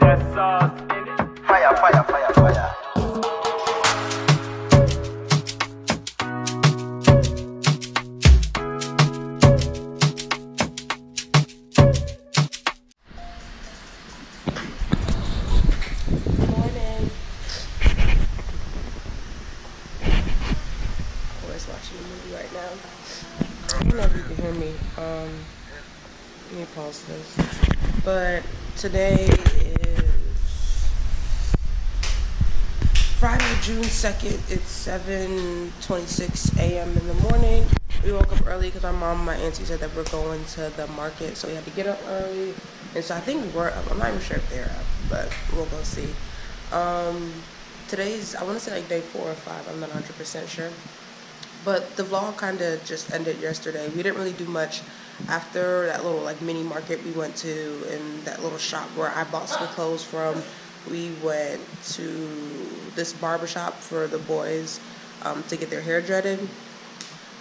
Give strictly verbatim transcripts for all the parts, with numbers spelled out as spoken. There's sauce in it. Fire, fire, fire, fire. But today is Friday, June second. It's seven twenty-six a m in the morning. We woke up early because my mom and my auntie said that we're going to the market, so we had to get up early. And so I think we were up. I'm not even sure if they're up, but we'll go see. Um, today's, I want to say like day four or five. I'm not one hundred percent sure. But the vlog kind of just ended yesterday. We didn't really do much after that little like mini market we went to and that little shop where I bought some clothes from. We went to this barbershop for the boys um, to get their hair dreaded.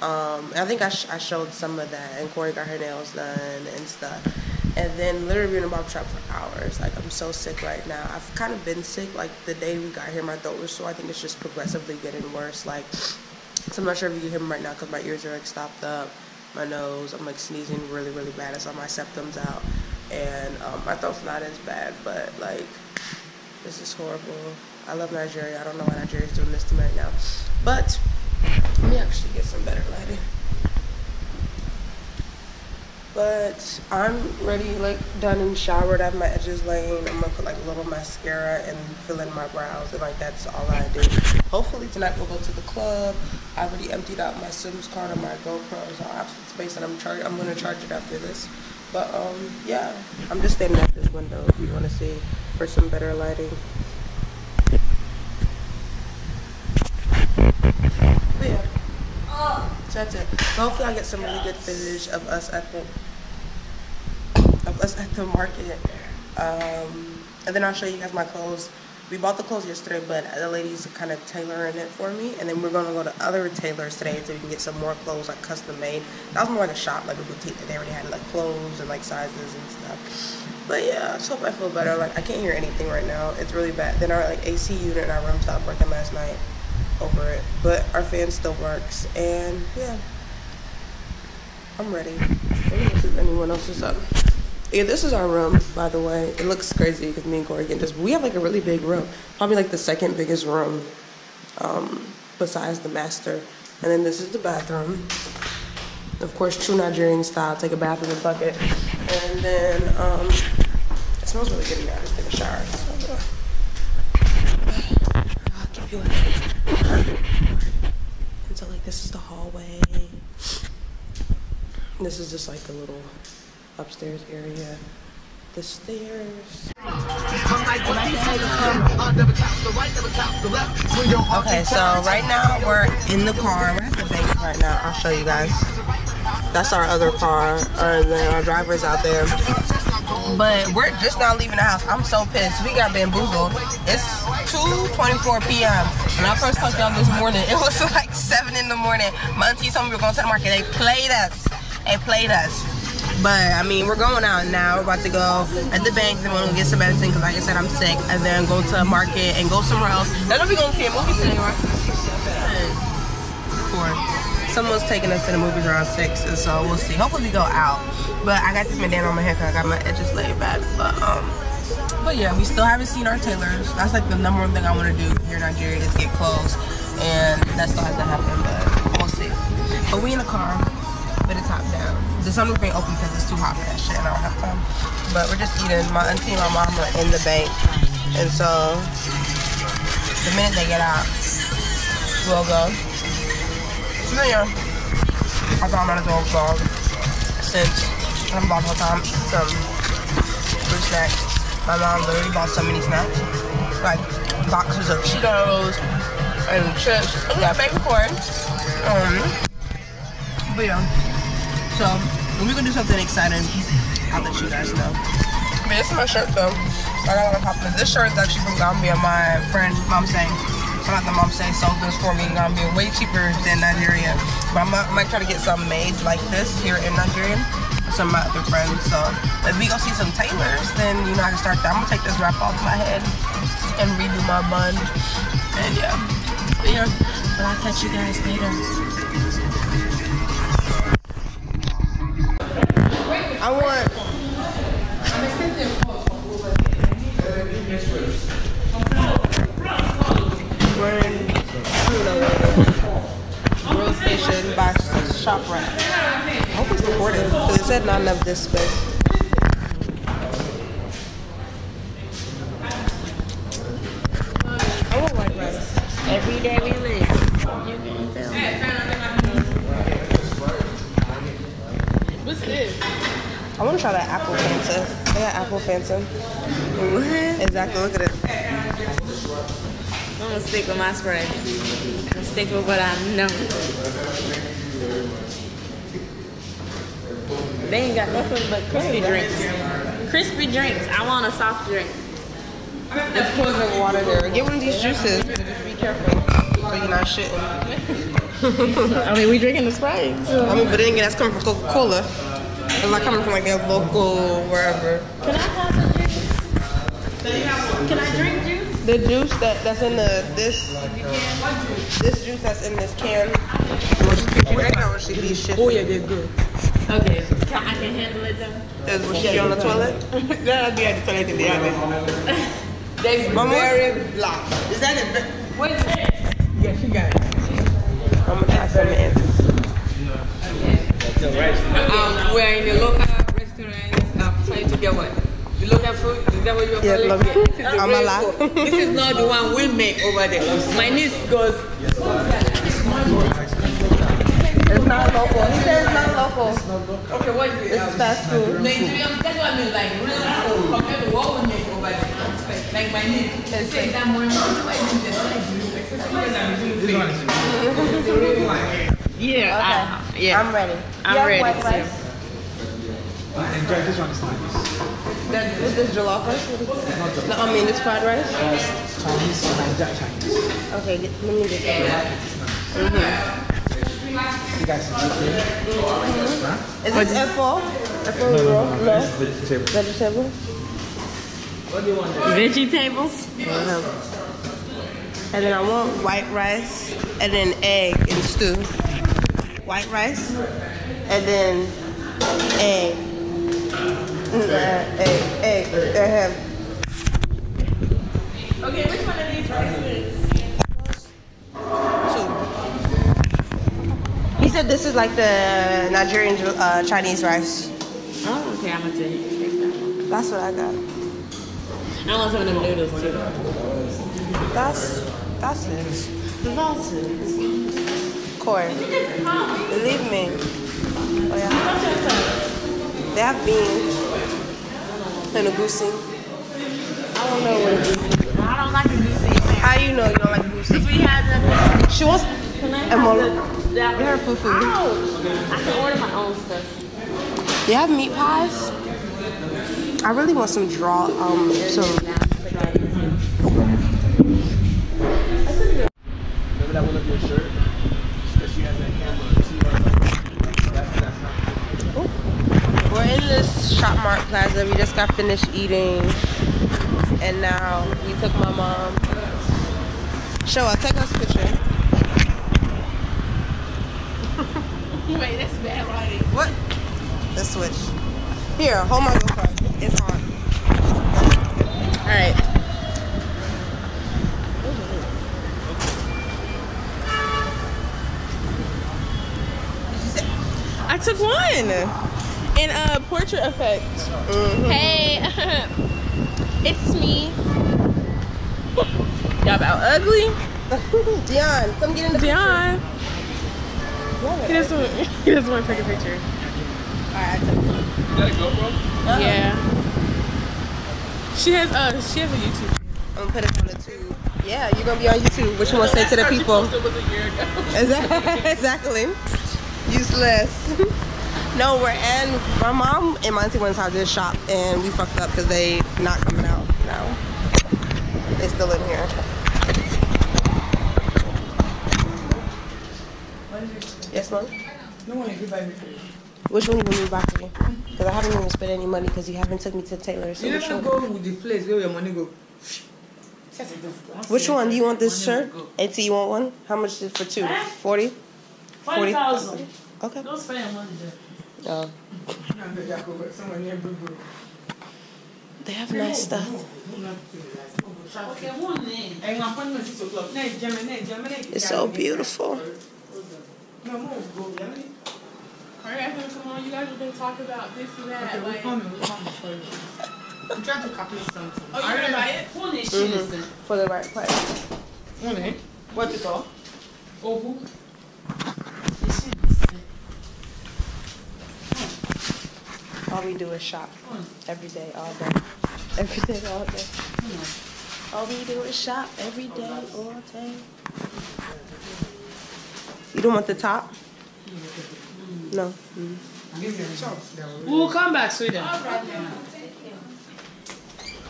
Um, I think I, sh I showed some of that, and Corey got her nails done and stuff. And then literally we were in the barbershop for hours. Like, I'm so sick right now. I've kind of been sick. Like, the day we got here, my throat was sore. I think it's just progressively getting worse. Like, so I'm not sure if you can hear me right now because my ears are like stopped up, my nose, I'm like sneezing really, really bad. I saw my septum's out, and um, my throat's not as bad, but like, this is horrible. I love Nigeria. I don't know why Nigeria's doing this to me right now, but let me actually get some better lighting. But I'm ready, like done and showered. I have my edges laying. I'm gonna put like a little mascara and fill in my brows, and like that's all I do. Hopefully tonight we'll go to the club. I already emptied out my SIM's card and my GoPro, so I have some space, and I'm char I'm gonna charge it after this. But um, yeah, I'm just standing at this window if you wanna see for some better lighting. But yeah. So that's it. So hopefully I get some really good footage of us at the of us at the market, um, and then I'll show you guys my clothes. We bought the clothes yesterday, but the ladies are kind of tailoring it for me, and then we're gonna go to other tailors today so we can get some more clothes like custom made. That was more like a shop, like a boutique that they already had like clothes and like sizes and stuff. But yeah, I just hope I feel better. Like I can't hear anything right now. It's really bad. Then our like A C unit in our room stopped working last night. Over it, but our fan still works, and yeah, I'm ready. Let me see if anyone else is up. Yeah, this is our room, by the way. It looks crazy because me and Corey can just, we have like a really big room, probably like the second biggest room um, besides the master. And then this is the bathroom, of course, true Nigerian style, take a bath in a bucket. And then um, it smells really good in here. I just take a shower. So, uh, I'll keep you in. And so like this is the hallway. This is just like the little upstairs area. The stairs. Okay, so right now we're in the car. We're at the bank right now. I'll show you guys. That's our other car. Or then our driver's out there. But we're just now leaving the house. I'm so pissed. We got bamboozled. It's two twenty-four p m When I first talked to y'all this morning, it was like seven in the morning. My auntie told me we were going to the market. They played us. They played us. But, I mean, we're going out now. We're about to go at the bank. Then we're going to get some medicine because, like I said, I'm sick. And then go to a market and go somewhere else. I don't know if we're going to see a movie today, right? Four. Someone's taking us to the movies around six, and so we'll see. Hopefully we go out. But I got this bandana on my hair because I got my edges laid back. But um, but yeah, we still haven't seen our tailors. That's like the number one thing I want to do here in Nigeria is get clothes, and that still hasn't happened. But we'll see. But we in the car, but it's top down. The sunroofing open because it's too hot for that shit, and I don't have time. But we're just eating. My auntie and my mom are in the bank, and so the minute they get out, we'll go. So yeah, I thought I might as well vlog since I'm about the whole time eating some fruit snacks. My mom literally bought so many snacks, like boxes of Cheetos and chips. And we got baby corn. Um, but yeah, so we're gonna do something exciting. I'll let you guys know. But this is my shirt though. I got a pop this. This shirt is actually from Gambia. My friend, Mom Sang. I got the mom saying sold this for me in Gambia, way cheaper than Nigeria. But I might, might try to get some made like this here in Nigeria. some of my other friends. So if we go see some tailors, then you know I can start that. I'm gonna take this wrap off my head and redo my bun. And yeah, but yeah, but I'll catch you guys later. I want. I'm expecting calls from over here. We're in Pluto, World Station by ShopRite. I hope it's recorded because it said not enough this space. Every day we live. You can tell. What's this? I want to try that apple Fanta. They got apple Fanta. What? Exactly. Look at it. I'm gonna stick with my spray. I'm gonna stick with what I know. They ain't got nothing but crispy drinks. Crispy drinks. I want a soft drink. There's poison water there. Get one of these juices. Be careful so you're not shitting. I mean, we drinking the Sprite. So. I mean, but then again, that's coming from Coca-Cola. It's not coming from like a local wherever. Can I have some juice? Can I drink juice? The juice that, that's in the this. You can. What juice? This juice that's in this can. Well, she be shitting. Oh yeah, they're good. Okay, can, I can handle it though. Was she on the toilet? That'll be at the toilet today. I They're very black. Is that it? What is it? Yeah, she got it. I'm gonna try some answers. Um, we're in the local restaurant. I'm trying to get what? The local food? Is that what you're yeah, calling it? Yeah. I'm alive. This is not the one we make over there. My niece goes. It's not local. He says it's not local. It's not local. Okay, what is it? It's fast food. Nigerian, that's what I mean, like real food. Compared to what we make over there. Like my name, let's say that morning. Yeah, okay. I, yes. I'm ready. I'm yeah, ready too. Enjoy this one. That, is this jollof rice? No, I mean this fried rice. Chinese and Chinese. Okay, let me get that. You guys can see. Is this F four? F four roll? No. Vegetable. Vegetable. What do you want? Veggie tables. And then I want white rice and then egg and stew. White rice and then egg. Egg. Egg. Egg. Egg. Okay, which one of these rices? Two. He said this is like the Nigerian uh, Chinese rice. Oh, okay, I'm gonna take that. That's what I got. I want some of them noodles too. That's that's it. That's it. Corn. Believe me. Oh yeah. They have beans and a goosey. I don't know what a goosey is. I don't like a goosey. How do you know you don't like a goosey? Because we had them. She wants emola. Get her food food. I can order my own stuff. They have meat pies. I really want some draw, um, some... Remember that one of your shirt? Because she has that camera. We're in this ShopRite Plaza. We just got finished eating. And now we took my mom. Show her, take us a picture. Wait, that's bad writing. What? Let's switch. Here, hold my GoPro. It's on. Alright. I took one! In a portrait effect. Mm-hmm. Hey, it's me. Y'all about ugly? Dion, come get in the Dion. Picture. Dion! Get us one, get us one freaking picture. Alright, I took one. Is that a GoPro? Uh-huh. Yeah. She has uh she has a YouTube. I'm gonna put it on the tube. Yeah, you're gonna be on YouTube. What you wanna say to the people? Was a year ago. Exactly. Useless. No, we're in my mom and my auntie went inside this shop and we fucked up because they not coming out now. They still in here. Yes, mom? No one everybody. Which one you gonna move back again? Because I haven't even spent any money because you haven't took me to Taylor. So you never go with the place where your money go. Which one? Do you want this shirt? Auntie, you want one? How much is it for two? Forty? Forty thousand. Okay. Don't spend your money there. Oh. They have nice stuff. It's so beautiful. Alright, come on. You guys have been talking about this and that. Okay, we're coming. We're coming for you. I'm trying to copy something. Oh, you're gonna buy it? Mm-hmm. For the right price. Mm-hmm. What's it called? Obu. All we do is shop. Every day, all day. Every day, all day. All we do is shop. Every day, all day. You don't want the top? No. Mm. Mm. We'll come back, sweetheart.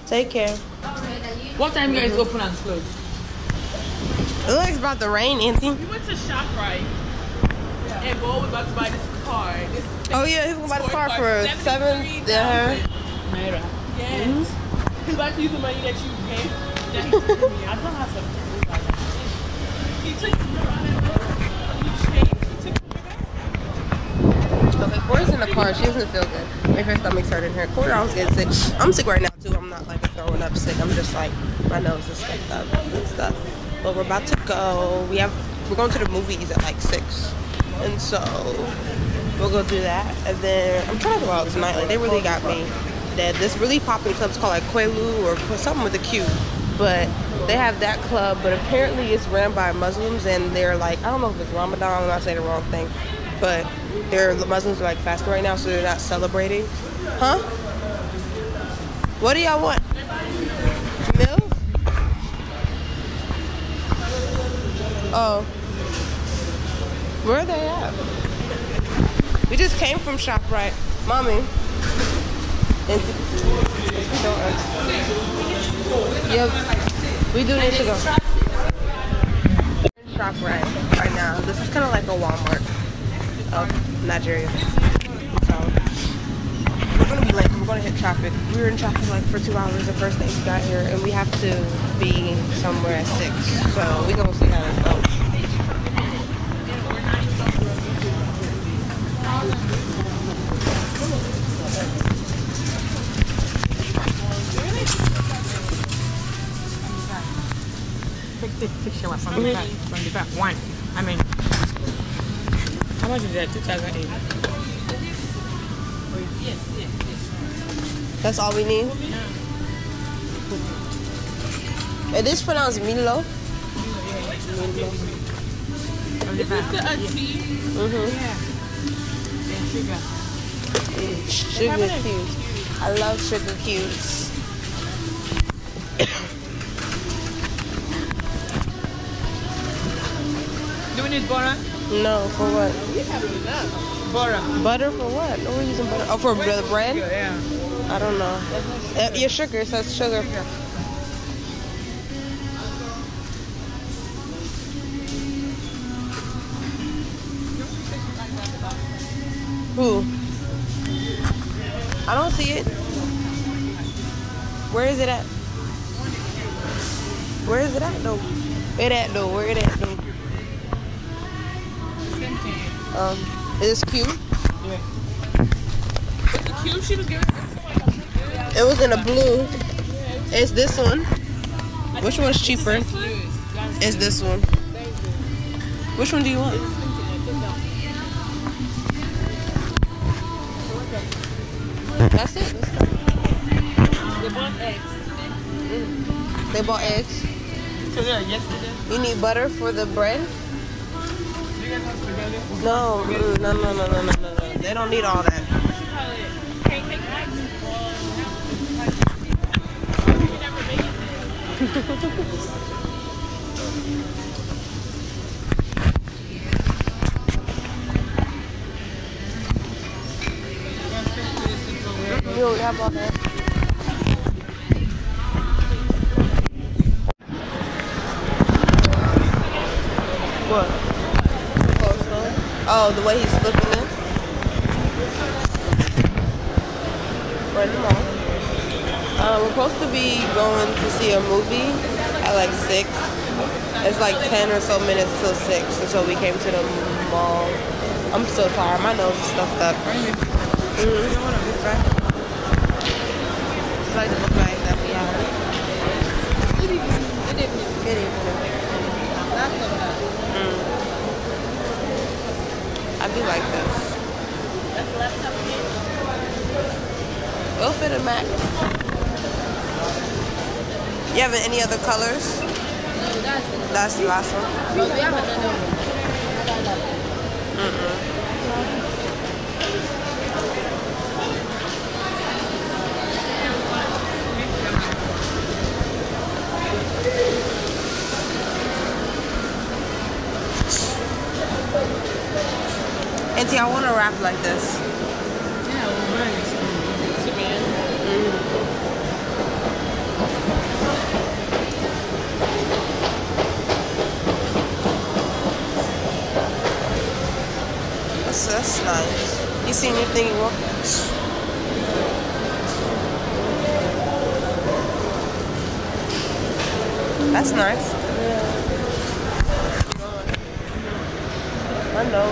Take care. What time you guys open and close? It looks about to rain, Auntie. We went to ShopRite. Yeah. And Bo was about to buy this car. This oh, yeah, he's going to buy this car, car for seven. Yeah. Naira. Yes. Mm-hmm. He's about to use the money that you gave. That he took to me. I don't have something. He took me around. Okay, Cora's in the car. She doesn't feel good. Make her stomach's hurting her. Cora always gets sick. I'm sick right now too. I'm not like throwing up sick. I'm just like my nose is stuffed up and stuff. But we're about to go. We have we're going to the movies at like six, and so we'll go do that. And then I'm trying to go out tonight. Like they really got me. That this really popping club's called like Quelu or something with a Q, but they have that club. But apparently it's ran by Muslims, and they're like I don't know if it's Ramadan. I'm not saying the wrong thing, but. They're, the Muslims are like fasting right now, so they're not celebrating. Huh? What do y'all want? Milk? Oh. Where are they at? We just came from ShopRite. Mommy. Yep. We do need to go. We're in ShopRite right now. This is kind of like a Walmart. Of Nigeria. So we're gonna be late. We're gonna hit traffic. We were in traffic like for two hours the first day we got here, and we have to be somewhere at six. So we're gonna see how it goes. Picture was from the back. From the back. One. I mean. How much is that? two thousand eight? Yes, yes, yes. That's all we need? Yeah. Is this pronounced Milo? Milo, yeah. Is this the auntie? Mm-hmm. Yeah. And sugar. Sugar cubes. I love sugar cubes. Do we need butter? No, for what? We have enough. Butter. Butter for what? No, we're using butter. Oh, for Where's the bread? Sugar, yeah. I don't know. No sugar. Your sugar says so sugar. sugar. Who? I don't see it. Where is it at? Where is it at though? Where it at though? Where it at though? Um, is this cute? Yeah. It's the cube she was giving us. It was in a blue. It's this one. Which one's cheaper? It's this one. Which one do you want? That's it? They bought eggs today. They bought eggs? You need butter for the bread? No, no, no, no, no, no, no, no. They don't need all that. You don't have all that. What? Oh, the way he's flipping it? right now. Um, we're supposed to be going to see a movie at like six. It's like ten or so minutes till six, and so we came to the mall. I'm so tired. My nose is stuffed up. Mm-hmm. It's like the look like that we have. Good evening. Good evening. Good evening. Mm. I do like this. That's laptop. We'll fit a MAC. You have any other colors? No, that's the That's the last one. But we have another one. Mm-hmm. Auntie, I want to wrap like this. Yeah, well, nice. That's nice. You see anything you want? That's nice. Yeah. I know.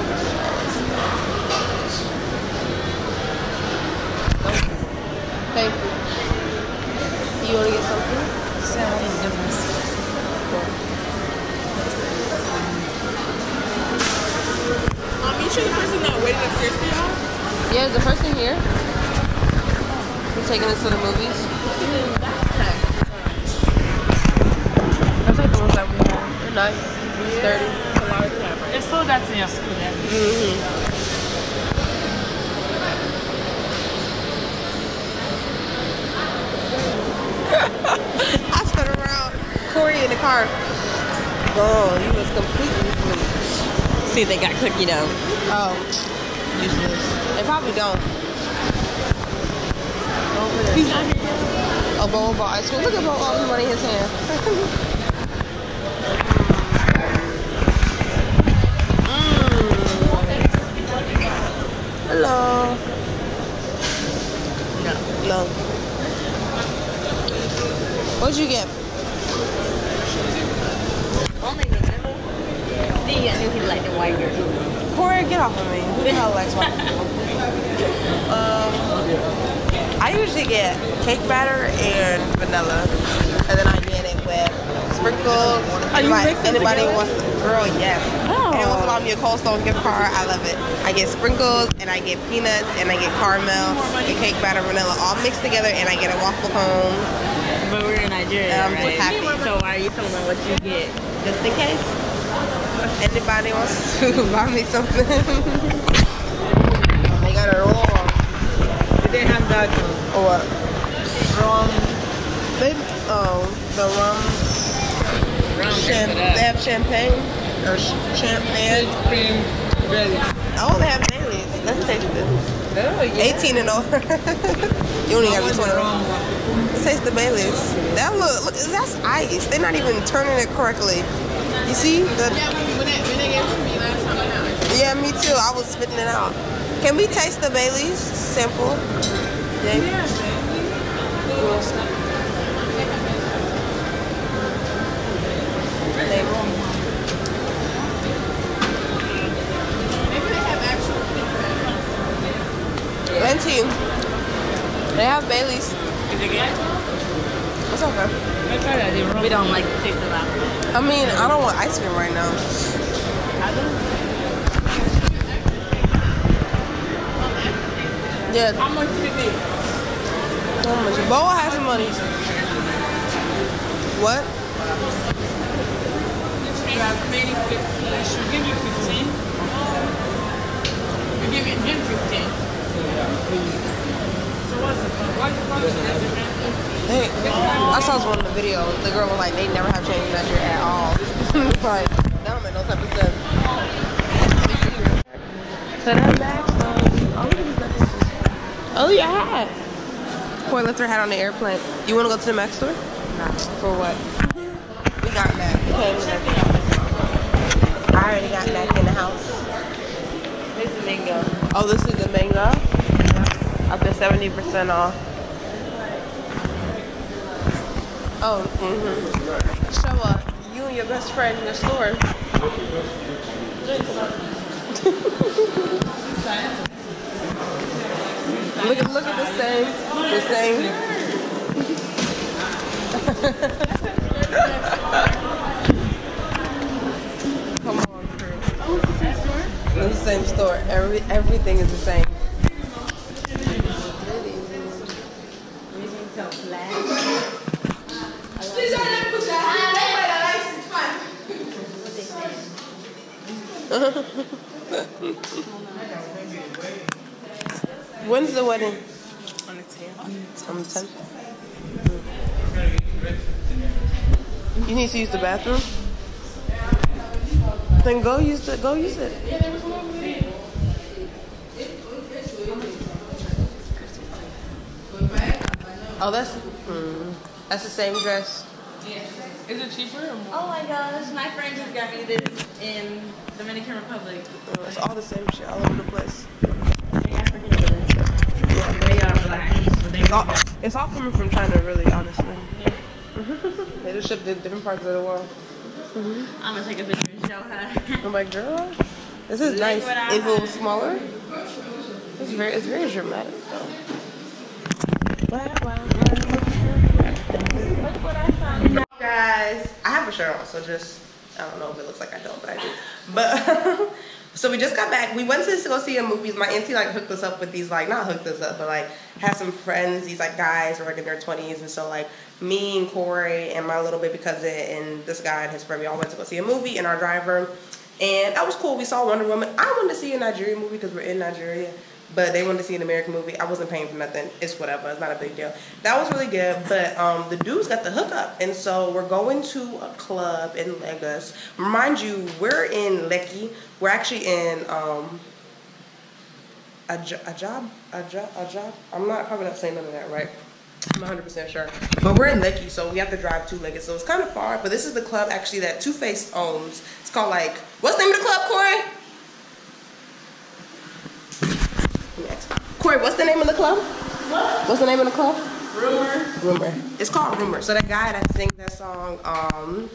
Thank you. You want to get something? Something different. Um, you sure the person that waited upstairs for y'all? Yeah, is the person here? We're taking us to the movies. That's like the ones that we have. They're nice. It's dirty. Yeah. It's so that's in your school. Mm-hmm. I stood around Corey in the car. Oh, he was completely asleep. See, they got cookie dough. Oh, useless. They probably don't. Over there. He's not here yet. A bowl of ice cream. Look at bowl all the money in his hand. mm. Hello. No. No. What'd you get? Only the middle. See, I knew he liked the white girl. Corey, get off of me. Who the hell likes white people? Um, I usually get cake batter and vanilla. And then I get it with sprinkles. Are you mixing anybody together? Wants to, girl, yes. Oh. And it wants to buy me a Cold Stone gift card. I love it. I get sprinkles, and I get peanuts, and I get caramel, and cake batter, vanilla, all mixed together, and I get a waffle cone. But we're in Nigeria, um, right? Happy. So why are you telling me what you get? Just in case anybody wants to buy me something. I got a roll. Did they have that? Or what? Rum. They, oh, the rum. rum Cham they have champagne? Or champagne? Cream. I only have Baileys. Let's taste this. Oh, yeah. eighteen and over. You only have twenty. Taste the Baileys. That look, look, that's ice. They're not even turning it correctly. You see? The, yeah, when it, when it gave me last time I had it. Yeah, me too. I was spitting it out. Can we taste the Baileys? Simple. Yeah. yeah. Maybe they have actual pizza. Auntie, they have Baileys. It's okay. We don't like to take them out. I mean, I don't want ice cream right now. Yeah. How much did it be? How much? Boa has some money. What? You have maybe fifteen. She'll give you fifteen. You're giving him fifteen. So what's the Hey, I saw this one in the video. The girl was like, they never have changed measure at all. Like, that don't make no type of sense. So that bag, um, oh, your hat. Corey left her hat on the airplane. You want to go to the MAC store? Nah. For what? We got MAC. Okay, we got MAC. I already got MAC in the house. This is mango. Oh, this is the mango? Yeah. Up to seventy percent off. Oh. Mm-hmm. So, uh, you and your best friend in the store. look, look at the same. The same. Come on, Chris. It's the same store. Every everything is the same. When's the wedding? On the tenth. On the tenth. You need to use the bathroom? Then go use the go use it. Yeah, there was one over there. Oh, that's mm, that's the same dress. Yeah. Is it cheaper or more? Oh my gosh, my friend just got me this in Dominican Republic. Oh, it's all the same shit all over the place. They African yeah, they are black. So they it's, all, it's all coming from China, really, honestly. Yeah. They just ship to different parts of the world. Mm-hmm. I'm gonna take a picture and show her. I'm like, girl, this is nice. It's a little smaller. It's very, it's very dramatic, though. Wow, wow, wow. Look what I found. Guys, I have a shirt on, so just I don't know if it looks like I don't, but I do. But so we just got back. We went to go see a movie. My auntie like hooked us up with these like not hooked us up, but like had some friends. These like guys were like in their twenties, and so like me and Corey and my little baby cousin and this guy and his friend, we all went to go see a movie in our driver, and that was cool. We saw Wonder Woman. I wanted to see a Nigerian movie because we're in Nigeria, but they wanted to see an American movie. I wasn't paying for nothing. It's whatever. It's not a big deal. That was really good. But um, the dudes got the hookup. And so we're going to a club in Lagos. Mind you, we're in Leckie. We're actually in um, a, jo a job. A job. A job. I'm not probably not saying none of that, right? I'm one hundred percent sure. But we're in Leckie, so we have to drive to Lagos. So it's kind of far. But this is the club, actually, that Two Faced owns. It's called, like, what's the name of the club, Corey? Corey, what's the name of the club? What? What's the name of the club? Rumor. Rumor. It's called Rumor. So that guy that sings that song, um,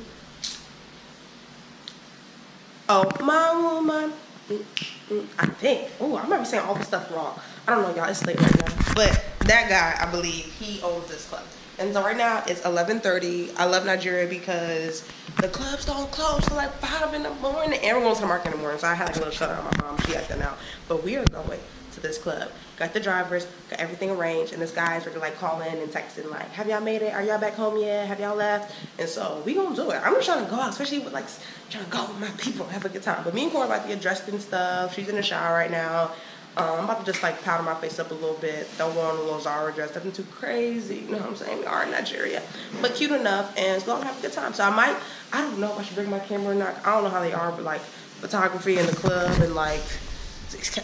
oh, my woman, mm, mm, I think. Oh, I might be saying all this stuff wrong. I don't know, y'all. It's late right now. But that guy, I believe, he owns this club. And so right now, it's eleven thirty. I love Nigeria because the clubs don't close till like five in the morning. And we're going to the market in the morning. So I had like a little shut out on my mom. She acting out. But we are going to this club. Got the drivers, got everything arranged, and this guy's really like calling and texting like, have y'all made it? Are y'all back home yet? Have y'all left? And so we gonna do it. I'm just trying to go out, especially with like trying to go with my people, have a good time. But me and Cora about to get dressed and stuff. She's in the shower right now. Um, I'm about to just like powder my face up a little bit. Don't go on a little Zara dress, nothing too crazy. You know what I'm saying? We are in Nigeria, but cute enough, and so I'm gonna have a good time. So I might, I don't know if I should bring my camera or not. I don't know how they are, but like photography in the club and like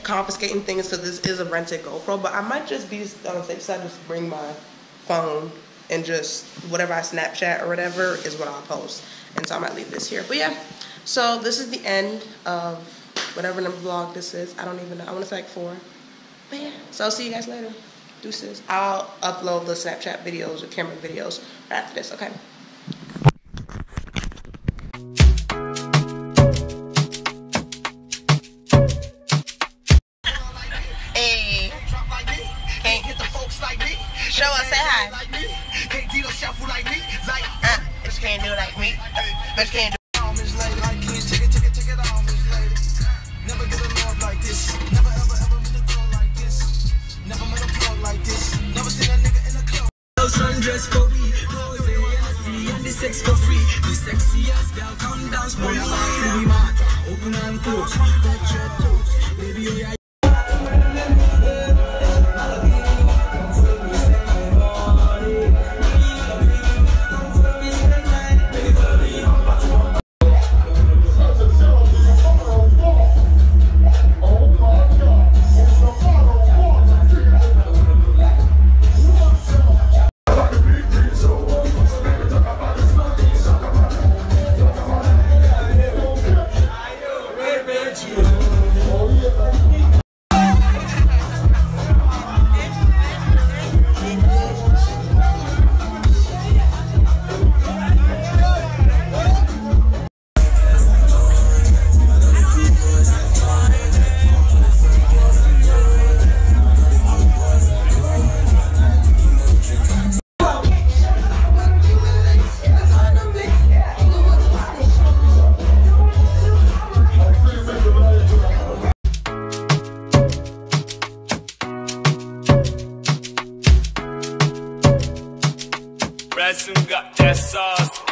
confiscating things, because this is a rented GoPro, but I might just be on the safe side, just bring my phone and just whatever I Snapchat or whatever is what I'll post. And so I might leave this here, but yeah, so this is the end of whatever number vlog this is. I don't even know. I want to say like four, but yeah, so I'll see you guys later. Deuces. I'll upload the Snapchat videos or camera videos right after this, okay? Show us, say hi. Can't do a shuffle like me. Like, uh, bitch can't do it like me. Bitch can't do it all, Miss Lady. I can't take it, take it, take it all, Miss Lady. Never get a love like this. Never ever, ever met a girl like this. Never met a plug like this. Never seen a nigga in a club. No sundress for we. Rose and Hennessy and the sex for free. The sexy ass girl, come down, spoil your heart. Open and close. Touch your toes. Baby, oh yeah. Oh, yeah, I soon got that sauce.